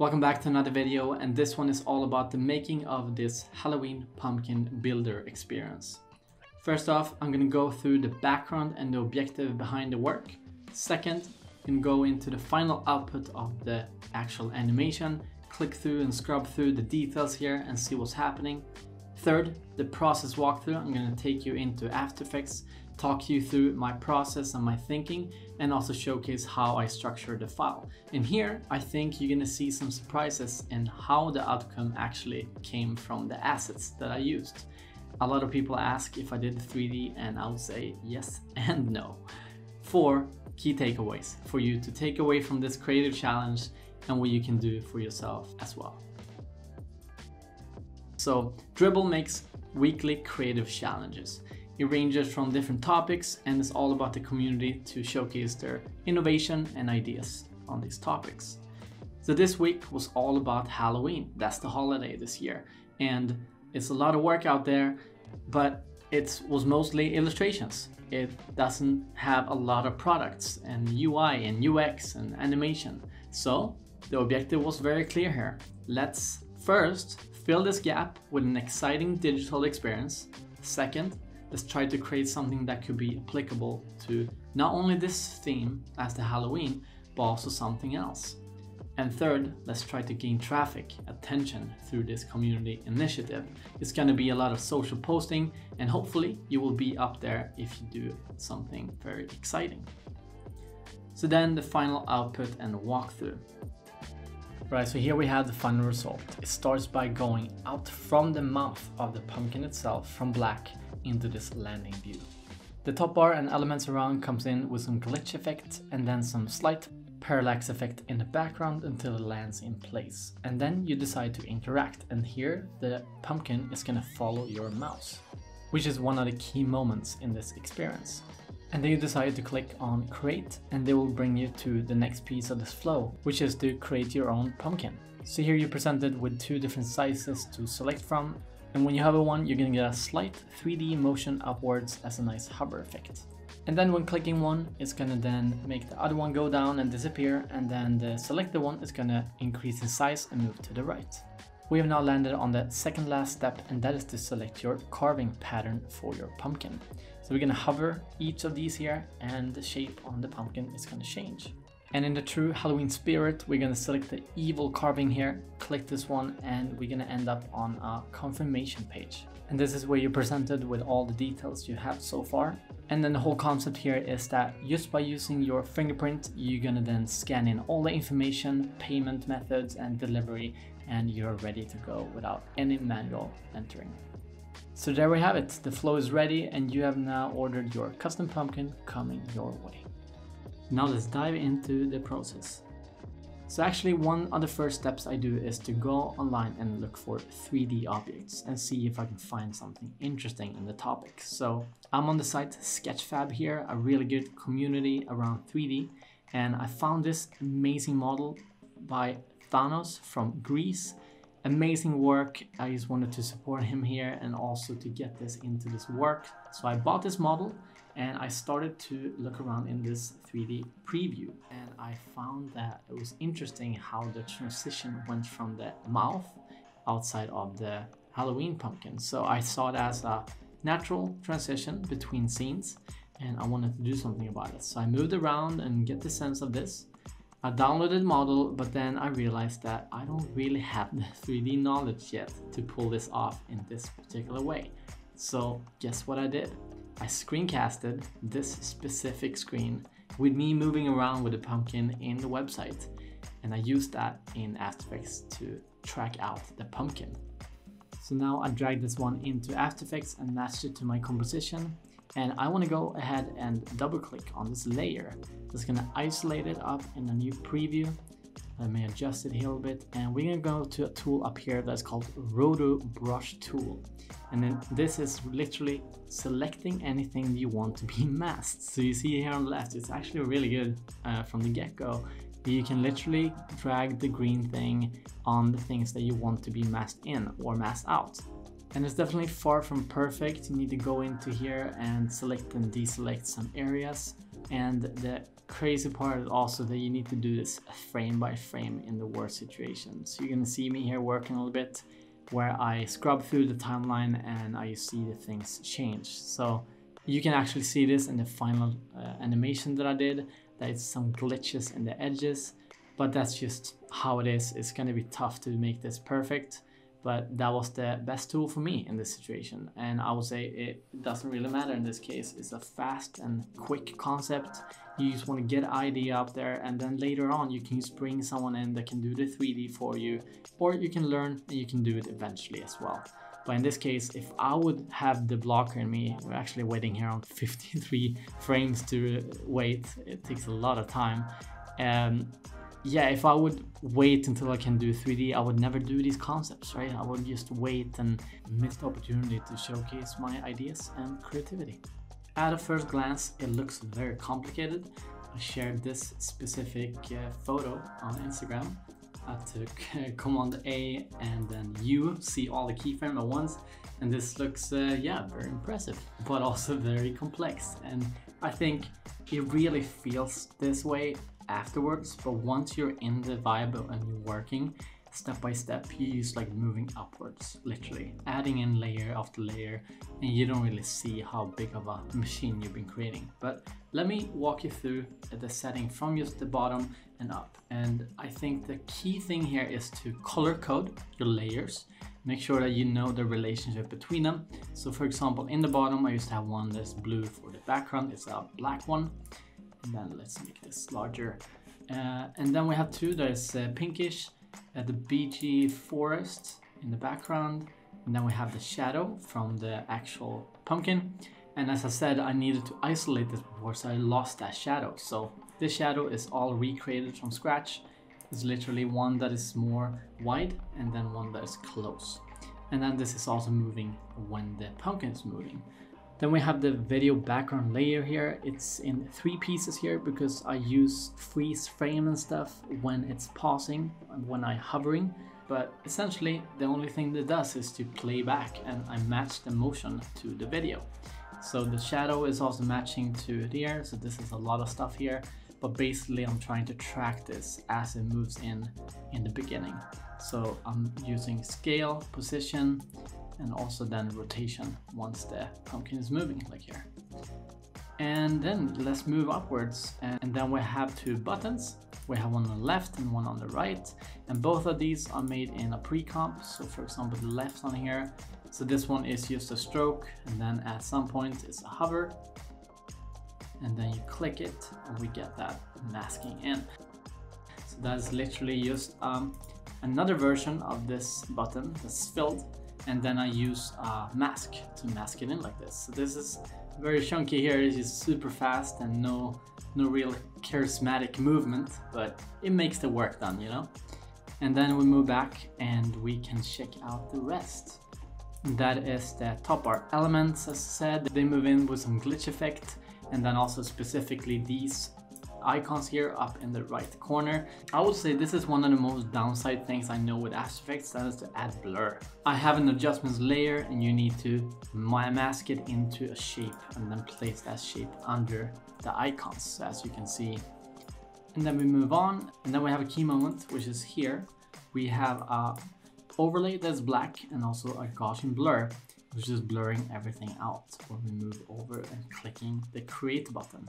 Welcome back to another video, and this one is all about the making of this Halloween pumpkin builder experience. First off, I'm gonna go through the background and the objective behind the work. Second, I'm gonna go into the final output of the actual animation, click through and scrub through the details here and see what's happening. Third, the process walkthrough. I'm gonna take you into After Effects, talk you through my process and my thinking, and also showcase how I structure the file. And here, I think you're gonna see some surprises in how the outcome actually came from the assets that I used. A lot of people ask if I did 3D, and I would say yes and no. Four key takeaways for you to take away from this creative challenge and what you can do for yourself as well. So Dribbble makes weekly creative challenges. It ranges from different topics and is all about the community to showcase their innovation and ideas on these topics. So this week was all about Halloween. That's the holiday this year. And it's a lot of work out there, but it was mostly illustrations. It doesn't have a lot of products and UI and UX and animation. So the objective was very clear here. Let's first fill this gap with an exciting digital experience. Second, let's try to create something that could be applicable to not only this theme as the Halloween, but also something else. And third, let's try to gain traffic, attention through this community initiative. It's gonna be a lot of social posting, and hopefully you will be up there if you do something very exciting. So then the final output and walkthrough. Right, so here we have the final result. It starts by going out from the mouth of the pumpkin itself, from black, into this landing view. The top bar and elements around comes in with some glitch effect and then some slight parallax effect in the background until it lands in place. And then you decide to interact, and here the pumpkin is gonna follow your mouse, which is one of the key moments in this experience. And then you decide to click on create, and they will bring you to the next piece of this flow, which is to create your own pumpkin. So here you're presented with two different sizes to select from, and when you hover one, you're gonna get a slight 3D motion upwards as a nice hover effect. And then when clicking one, it's gonna then make the other one go down and disappear, and then the selected one is gonna increase in size and move to the right. We have now landed on the second last step, and that is to select your carving pattern for your pumpkin. So we're gonna hover each of these here, and the shape on the pumpkin is gonna change. And in the true Halloween spirit, we're gonna select the evil carving here, click this one, and we're gonna end up on a confirmation page. And this is where you're presented with all the details you have so far. And then the whole concept here is that just by using your fingerprint, you're gonna then scan in all the information, payment methods, and delivery, and you're ready to go without any manual entering. So there we have it. The flow is ready, and you have now ordered your custom pumpkin coming your way. Now let's dive into the process. So actually, one of the first steps I do is to go online and look for 3D objects and see if I can find something interesting in the topic. So I'm on the site Sketchfab here, a really good community around 3D, and I found this amazing model by Thanos from Greece. Amazing work. I just wanted to support him here and also to get this into this work. So I bought this model and I started to look around in this 3D preview, and I found that it was interesting how the transition went from the mouth outside of the Halloween pumpkin. So I saw it as a natural transition between scenes, and I wanted to do something about it. So I moved around and get the sense of this. I downloaded the model, but then I realized that I don't really have the 3D knowledge yet to pull this off in this particular way. So guess what I did? I screencasted this specific screen with me moving around with the pumpkin in the website. And I used that in After Effects to track out the pumpkin. So now I dragged this one into After Effects and matched it to my composition. And I want to go ahead and double click on this layer. Just going to isolate it up in a new preview. Let me adjust it here a little bit. And we're going to go to a tool up here that's called Roto Brush Tool. And then this is literally selecting anything you want to be masked. So you see here on the left, it's actually really good from the get-go. You can literally drag the green thing on the things that you want to be masked in or masked out. And it's definitely far from perfect. You need to go into here and select and deselect some areas, and the crazy part is also that you need to do this frame by frame in the worst situation. So you're gonna see me here working a little bit where I scrub through the timeline and I see the things change. So you can actually see this in the final animation that I did, that it's some glitches in the edges, but that's just how it is. It's gonna be tough to make this perfect, but that was the best tool for me in this situation. And I would say it doesn't really matter in this case. It's a fast and quick concept. You just want to get an idea up there, and then later on you can just bring someone in that can do the 3D for you, or you can learn and you can do it eventually as well. But in this case, if I would have the blocker in me, we're actually waiting here on 53 frames to wait. It takes a lot of time. Yeah, if I would wait until I can do 3D, I would never do these concepts, right? I would just wait and miss the opportunity to showcase my ideas and creativity. At a first glance, it looks very complicated. I shared this specific photo on Instagram. I took Command A and then U, see all the keyframe at once, and this looks, yeah, very impressive, but also very complex. And I think it really feels this way afterwards, but once you're in the vibe and you're working step by step, you're just like moving upwards, literally adding in layer after layer, and you don't really see how big of a machine you've been creating. But let me walk you through the setting from just the bottom and up. And I think the key thing here is to color code your layers. Make sure that you know the relationship between them. So for example, in the bottom, I used to have one that's blue for the background. It's a black one. And then let's make this larger. And then we have two that is pinkish, the BG forest in the background. And then we have the shadow from the actual pumpkin. And as I said, I needed to isolate this before, so I lost that shadow. So this shadow is all recreated from scratch. There's literally one that is more wide and then one that is close. And then this is also moving when the pumpkin is moving. Then we have the video background layer here. It's in three pieces here because I use freeze frame and stuff when it's pausing and when I'm hovering. But essentially the only thing that does is to play back, and I match the motion to the video. So the shadow is also matching to here. So this is a lot of stuff here, but basically I'm trying to track this as it moves in the beginning. So I'm using scale, position, and also then rotation once the pumpkin is moving, like here. And then let's move upwards, and then we have two buttons. We have one on the left and one on the right, and both of these are made in a pre-comp. So for example, the left one here, so this one is just a stroke, and then at some point it's a hover, and then you click it and we get that masking in. So that's literally just another version of this button that's filled, and then I use a mask to mask it in like this. So this is very chunky here. It's just super fast and no real charismatic movement, but it makes the work done, you know? And then we move back and we can check out the rest. That is the top art elements. As I said, they move in with some glitch effect, and then also specifically these icons here up in the right corner. I would say this is one of the most downside things I know with After Effects, that is to add blur. I have an adjustments layer and you need to mask it into a shape and then place that shape under the icons, as you can see. And then we move on, and then we have a key moment, which is here. We have a overlay that's black and also a Gaussian blur, which is blurring everything out when we move over and clicking the create button.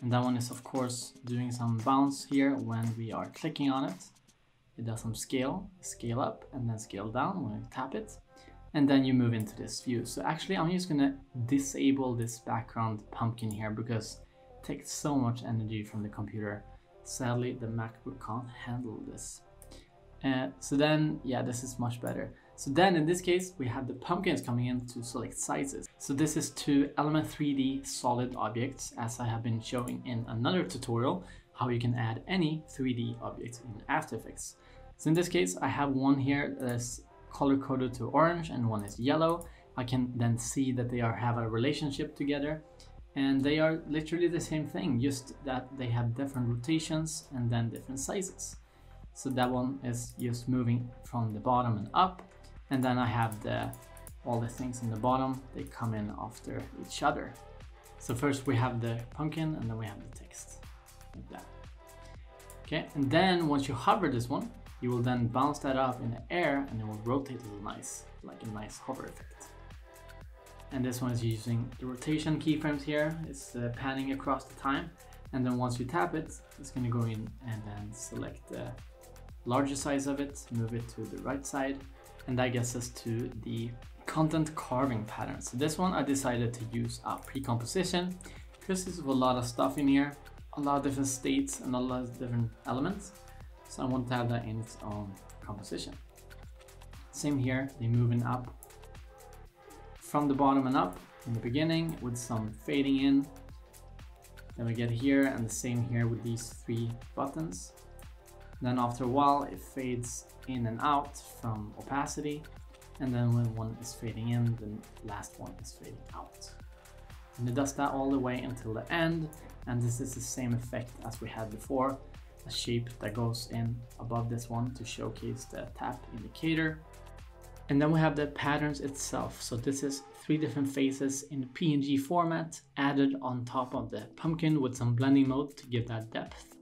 And that one is of course doing some bounce here when we are clicking on it. It does some scale, scale up, and then scale down when we tap it. And then you move into this view. So actually I'm just gonna disable this background pumpkin here because it takes so much energy from the computer. Sadly, the MacBook can't handle this. So then, yeah, this is much better. So then in this case, we have the pumpkins coming in to select sizes. So this is two element 3D solid objects, as I have been showing in another tutorial, how you can add any 3D objects in After Effects. So in this case, I have one here that's color coded to orange and one is yellow. I can then see that they have a relationship together, and they are literally the same thing, just that they have different rotations and then different sizes. So that one is just moving from the bottom and up. And then I have all the things in the bottom, they come in after each other. So first we have the pumpkin and then we have the text. like that. Okay, and then once you hover this one, you will then bounce that up in the air and it will rotate a little nice, like a nice hover effect. And this one is using the rotation keyframes here. It's panning across the time. And then once you tap it, it's going to go in and then select the larger size of it, move it to the right side. And that gets us to the content carving pattern. So this one I decided to use a pre-composition because there's a lot of stuff in here, a lot of different states and a lot of different elements. So I want to have that in its own composition. Same here, they're moving up from the bottom and up in the beginning with some fading in. Then we get here and the same here with these three buttons. Then after a while it fades in and out from opacity. And then when one is fading in, the last one is fading out. And it does that all the way until the end. And this is the same effect as we had before. A shape that goes in above this one to showcase the tap indicator. And then we have the patterns itself. So this is three different faces in PNG format added on top of the pumpkin with some blending mode to give that depth.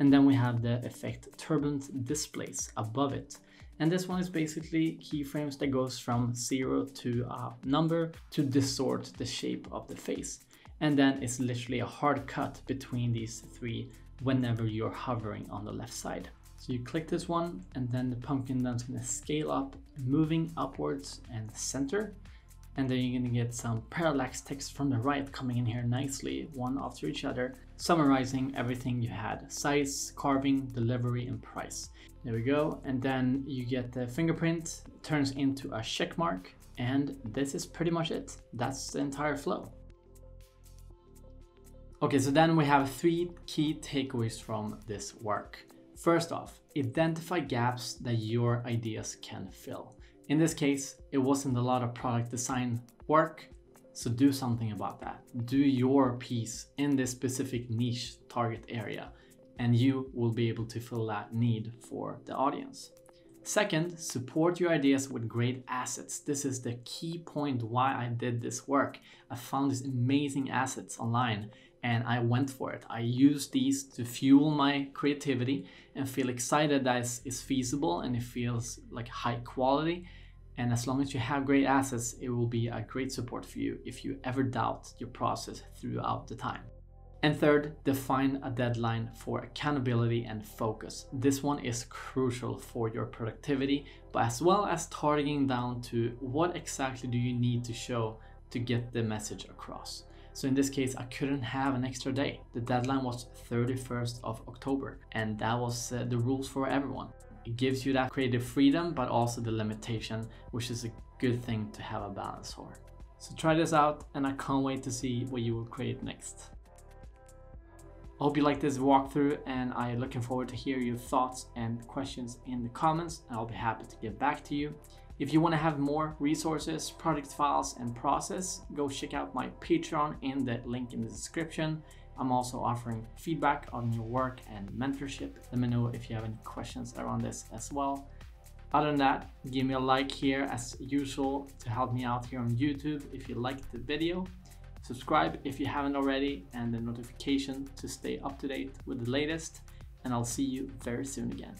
And then we have the effect turbulent displays above it. And this one is basically keyframes that goes from 0 to a number to distort the shape of the face. And then it's literally a hard cut between these three whenever you're hovering on the left side. So you click this one and then the pumpkin then is going to scale up, moving upwards and center. And then you're going to get some parallax text from the right coming in here nicely, one after each other, summarizing everything you had: size, carving, delivery, and price. There we go. And then you get the fingerprint, it turns into a check mark. And this is pretty much it. That's the entire flow. Okay, so then we have three key takeaways from this work. First off, identify gaps that your ideas can fill. In this case, it wasn't a lot of product design work, so do something about that. Do your piece in this specific niche target area, and you will be able to fill that need for the audience. Second, support your ideas with great assets. This is the key point why I did this work. I found these amazing assets online and I went for it. I used these to fuel my creativity and feel excited that it's feasible and it feels like high quality. And as long as you have great assets, it will be a great support for you if you ever doubt your process throughout the time. And third, define a deadline for accountability and focus. This one is crucial for your productivity, but as well as targeting down to what exactly do you need to show to get the message across. So in this case, I couldn't have an extra day. The deadline was 31st of October, and that was the rules for everyone. It gives you that creative freedom, but also the limitation, which is a good thing to have a balance for. So try this out, and I can't wait to see what you will create next. I hope you liked this walkthrough, and I'm looking forward to hear your thoughts and questions in the comments, and I'll be happy to get back to you. If you want to have more resources, product files, and process, go check out my Patreon in the link in the description. I'm also offering feedback on your work and mentorship. Let me know if you have any questions around this as well. Other than that, give me a like here as usual to help me out here on YouTube if you liked the video. Subscribe if you haven't already and the notification to stay up to date with the latest. And I'll see you very soon again.